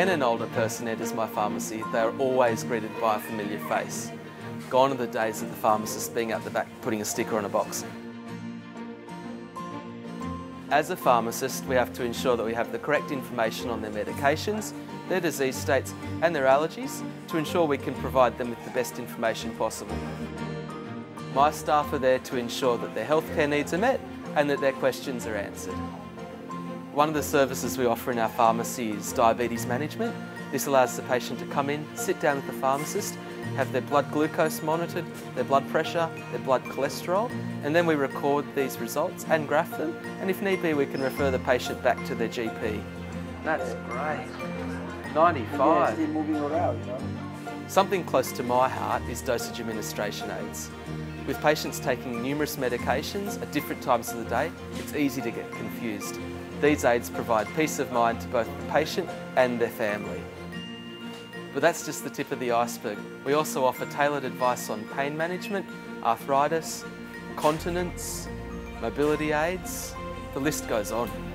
When an older person enters my pharmacy, they are always greeted by a familiar face. Gone are the days of the pharmacist being out the back putting a sticker on a box. As a pharmacist, we have to ensure that we have the correct information on their medications, their disease states and their allergies to ensure we can provide them with the best information possible. My staff are there to ensure that their healthcare needs are met and that their questions are answered. One of the services we offer in our pharmacy is diabetes management. This allows the patient to come in, sit down with the pharmacist, have their blood glucose monitored, their blood pressure, their blood cholesterol, and then we record these results and graph them, and if need be we can refer the patient back to their GP. That's great. 95. Yeah, moving around, you know. Something close to my heart is dosage administration aids. With patients taking numerous medications at different times of the day, it's easy to get confused. These aids provide peace of mind to both the patient and their family. But that's just the tip of the iceberg. We also offer tailored advice on pain management, arthritis, continence, mobility aids, the list goes on.